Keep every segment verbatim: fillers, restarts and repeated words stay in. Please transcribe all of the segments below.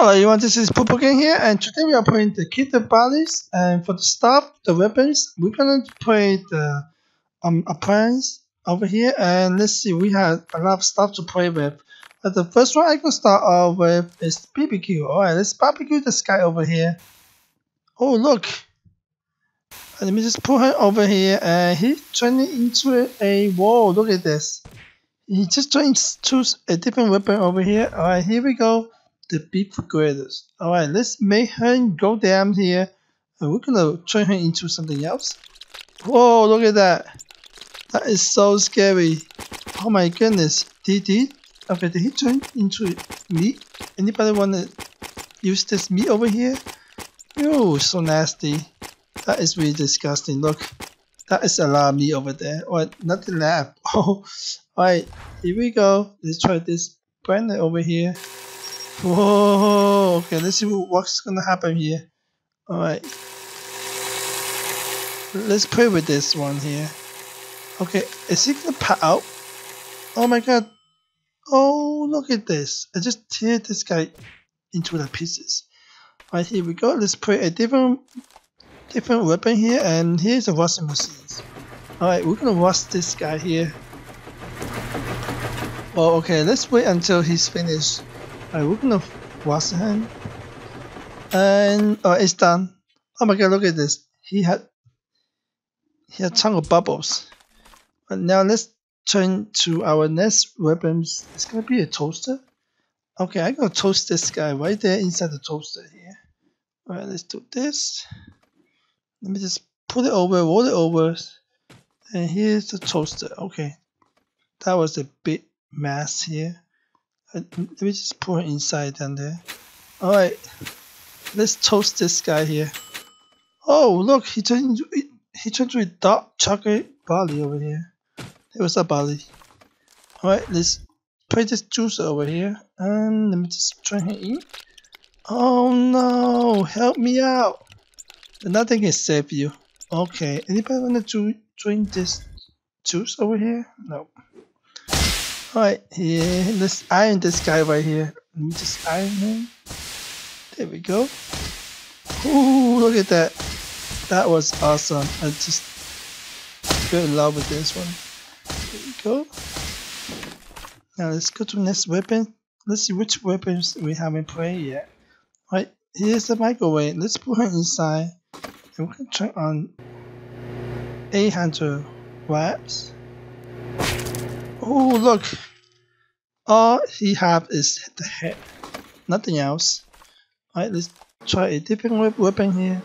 Hello everyone, this is Pupu Game here, and today we are playing the Kick the Buddies, and for the stuff, the weapons, we're gonna play the um, appliance over here, and let's see, we have a lot of stuff to play with. But the first one I can start off with is B B Q. Alright, let's barbecue this guy over here. Oh look! Let me just pull him over here, and he's turning into a wall. Look at this. He just turns to a different weapon over here. Alright, here we go. The big graders. Alright, let's make her go down here, and we're gonna turn her into something else. Whoa, look at that. That is so scary. Oh my goodness. Did he? Okay, did he turn into meat? Anybody wanna use this meat over here? Ew, so nasty. That is really disgusting. Look, that is a lot of meat over there. Alright, nothing left. Oh, alright, here we go. Let's try this brand over here. Whoa, okay, let's see what's gonna happen here. Alright, let's play with this one here. Okay, is he gonna pop out? Oh my god. Oh, look at this. I just tear this guy into the pieces. Alright, here we go. Let's play a different different weapon here, and here's the washing machine. Alright, we're gonna wash this guy here. Oh, okay, let's wait until he's finished. Alright, we're gonna wash him, and oh, it's done. Oh my god, look at this. He had he had a ton of bubbles. But now let's turn to our next weapons. It's gonna be a toaster. Okay, I'm gonna toast this guy right there inside the toaster here. Alright, let's do this. Let me just put it over, roll it over, and here's the toaster. Okay, that was a big mess here. Uh, let me just pour it inside down there. Alright, let's toast this guy here. Oh look, he turned into he turned into a dark chocolate barley over here. It was a barley. Alright, let's put this juice over here, and let me just try and eat. Oh no, help me out! Nothing can save you. Okay, anybody wanna do, drink this juice over here? No. Alright, here, let's iron this guy right here. Let me just iron him. There we go. Ooh, look at that. That was awesome. I just fell in love with this one. There we go. Now let's go to the next weapon. Let's see which weapons we haven't played yet. Alright, here's the microwave. Let's put her inside. And we can turn on eight hundred watts. Oh look, all he have is the head, nothing else. Alright, let's try a different weapon here.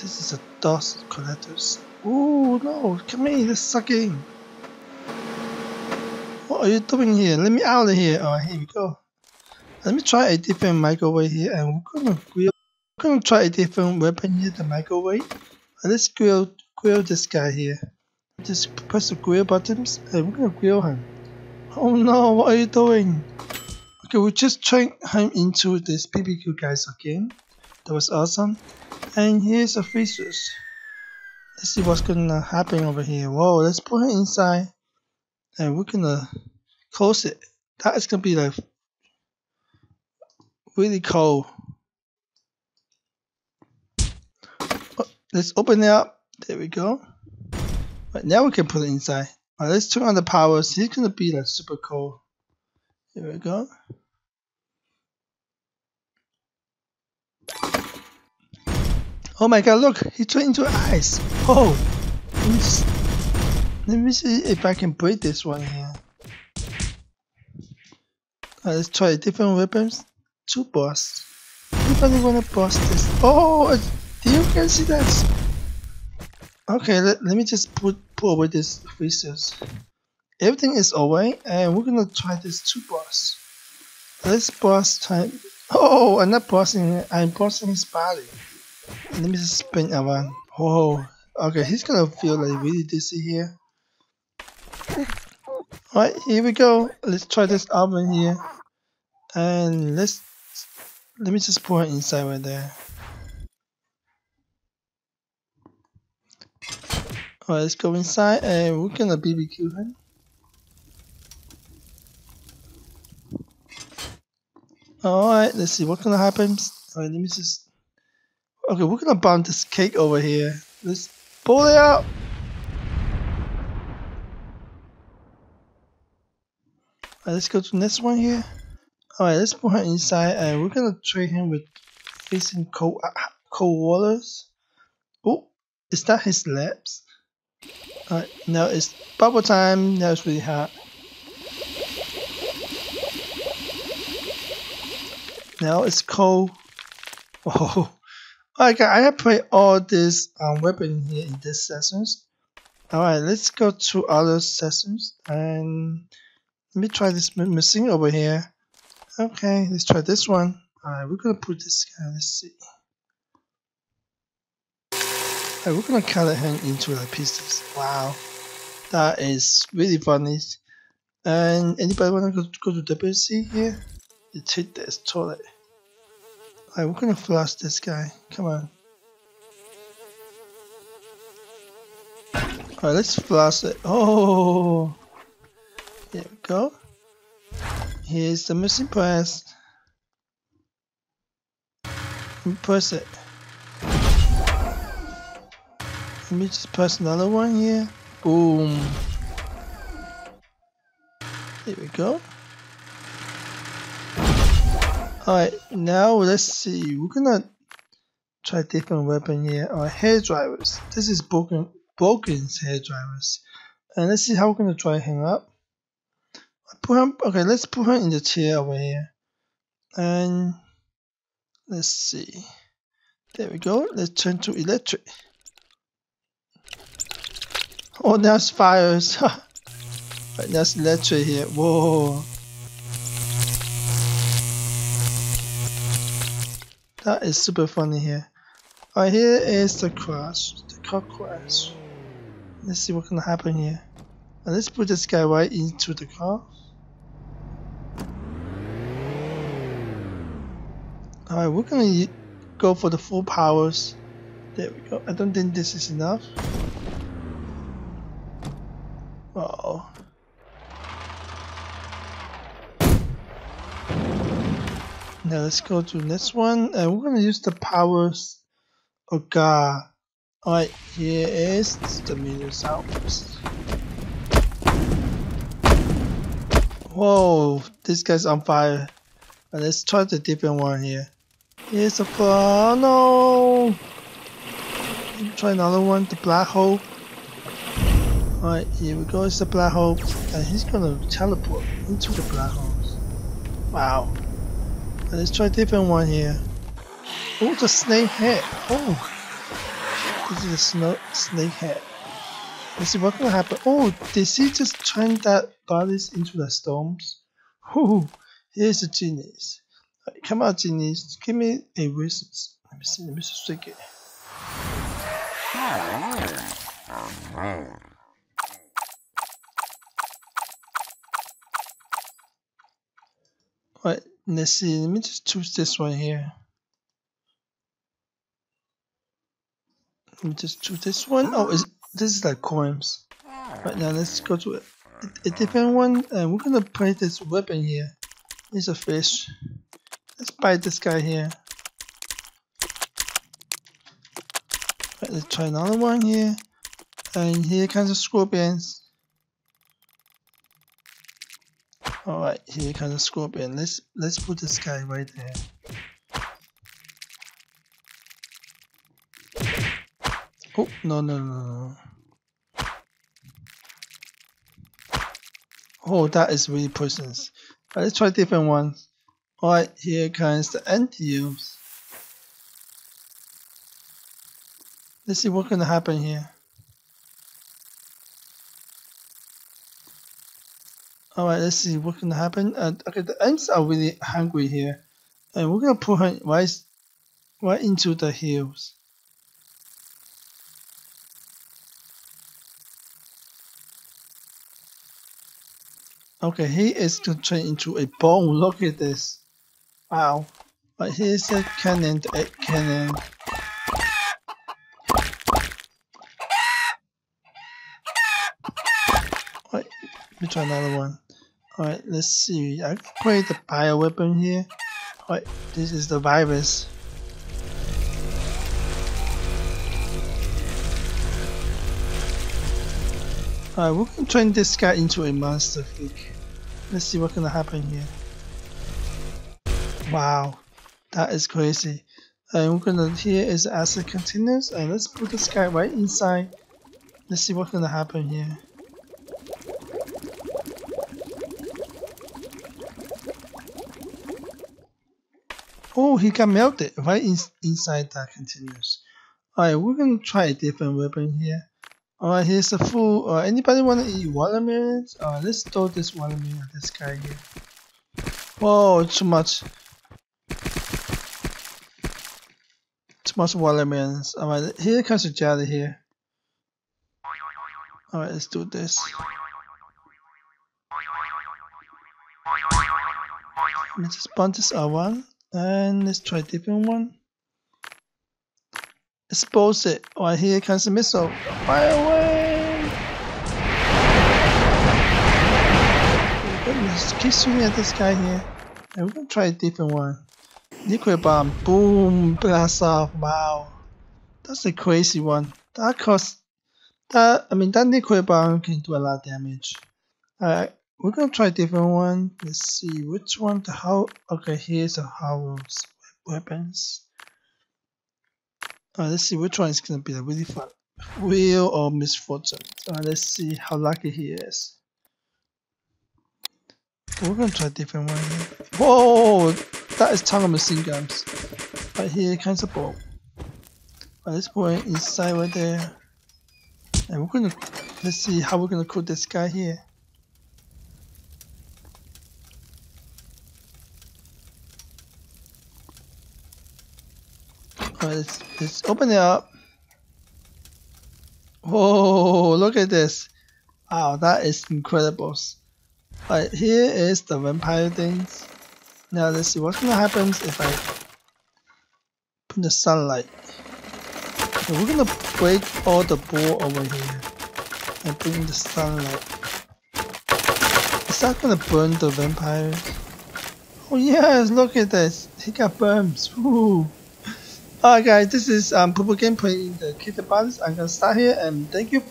This is a dust collectors. Oh no, come in, let's suck in. What are you doing here? Let me out of here. Alright, here we go. Let me try a different microwave here, and we're gonna grill. We're gonna try a different weapon here, the microwave. Let's grill grill this guy here. Just press the grill buttons, and we're gonna grill him. Oh no, what are you doing? Okay, we just turned him into this B B Q guys again. That was awesome. And here's the freezers. Let's see what's gonna happen over here. Whoa, let's put him inside. And we're gonna close it. That is gonna be like really cold. Oh, let's open it up. There we go. Right, now we can put it inside. Alright, let's turn on the power. So he's gonna be like super cold. There we go. Oh my god, look! He turned into ice! Whoa! Let me, just, let me see if I can break this one here. Alright, let's try different weapons. Two boss. Anybody wanna boss this? Oh! Do you guys see that? Okay, let, let me just put pull away this freezers. Everything is away, and we're gonna try this two boss. Let's boss time. Oh, I'm not bossing it. I'm bossing his body. Let me just spin around. Whoa. Okay, he's gonna feel like really dizzy here. Alright, here we go. Let's try this oven here, and let's let me just pour it inside right there. Alright, let's go inside, and we're gonna B B Q him. Alright, let's see what can happen. Alright, let me just. Okay, we're gonna bomb this cake over here. Let's pull it out. Alright, let's go to the next one here. Alright, let's put her inside and we're gonna trade him with facing cold, uh, cold waters. Oh, is that his laps? Alright, now it's bubble time. Now it's really hot. Now it's cold. Whoa. Alright guys, I have played all these um, weapons here in this sessions. Alright, let's go to other sessions and let me try this missing over here. Okay, let's try this one. Alright, we're gonna put this guy, let's see. Alright, we're gonna cut him into like pieces. Wow, that is really funny. And anybody wanna go, go to W C here? Let's hit this toilet. Alright, we're gonna flush this guy. Come on. Alright, let's flush it. Oh! There we go. Here's the missing press. Let me press it. Let me just press another one here. Boom. There we go. Alright, now let's see. We're gonna try different weapon here. Our hair drivers. This is broken, broken's hair drivers, and let's see how we're gonna try him up. Put him. Okay, let's put him in the chair over here, and let's see. There we go. Let's turn to electric. Oh, now it's fires. Right, now it's electric here. Whoa. That is super funny here. Alright, here is the crash, the car crash. Let's see what can happen here. Now let's put this guy right into the car. Alright, we're gonna go for the full powers. There we go. I don't think this is enough. Uh-oh. Now let's go to the next one, and we're gonna use the powers of God. Alright, here is the menu sounds. Whoa, this guy's on fire. And let's try the different one here. Here's a fire. No! Let me try another one, the black hole. Alright, here we go, it's the black hole. And he's gonna teleport into the black holes. Wow. Let's try a different one here. Oh, the snake head. Oh, this is a snow snake head. Let's see what's gonna happen. Oh, did he just turn that bodies into the storms? Oh, here's the genies. Right, come on, genies. Give me a resistance. Let me see. Let me just take it. Right. Let's see, let me just choose this one here. Let me just choose this one. Oh, is, this is like coins. Right now, let's go to a, a different one, and we're gonna play this weapon here. It's a fish. Let's bite this guy here. Right, let's try another one here. And here comes the scorpions. Alright, here comes the scorpion. Let's let's put this guy right there. Oh no no no no. Oh, that is really poisonous. Right, let's try a different one. Alright, here comes the antilopes. Let's see what's gonna happen here. Alright, let's see what can happen. Uh, okay, the ants are really hungry here, and we're gonna put her right, right into the hills. Okay, he is gonna turn into a bone. Look at this! Wow! Right, here's a cannon, the egg cannon. Right, let me try another one. Alright, let's see. I can play the bioweapon here. What? This is the virus. Alright, we can turn this guy into a monster freak. Let's see what's gonna happen here. Wow, that is crazy. And we're gonna here is as it continues, and let's put this guy right inside. Let's see what's gonna happen here. Oh, he got melted right in inside that continues. Alright, we're gonna try a different weapon here. Alright, here's the food. Uh, anybody wanna eat watermelons? Uh, let's throw this watermelon at this guy here. Whoa, too much. Too much watermelons. Alright, here comes the jelly here. Alright, let's do this. Let's just bunch this around. And let's try a different one. Expose it. Alright, here comes the missile. Fire away! Let's keep shooting at this guy here. And we're gonna try a different one. Liquid bomb. Boom! Blast off. Wow. That's a crazy one. That costs. That, I mean, that liquid bomb can do a lot of damage. Alright, we're gonna try a different one. Let's see which one to how. Okay, here's the hollow weapons. Alright, let's see which one is gonna be the really fun. Wheel or misfortune. Alright, let's see how lucky he is. We're gonna try a different one here. Whoa! That is ton of machine guns. Right here comes the ball. Alright, let's put it inside right there. And we're gonna let's see how we're gonna cook this guy here. Alright, let's, let's open it up. Whoa, look at this. Wow, that is incredible. Alright, here is the vampire things. Now let's see what's gonna happen if I put the sunlight. So we're gonna break all the ball over here and bring the sunlight. Is that gonna burn the vampires? Oh yes, look at this. He got burns. Woo! Alright guys, this is um, Pupu Game playing the Kick the Buddy. I'm gonna start here and thank you for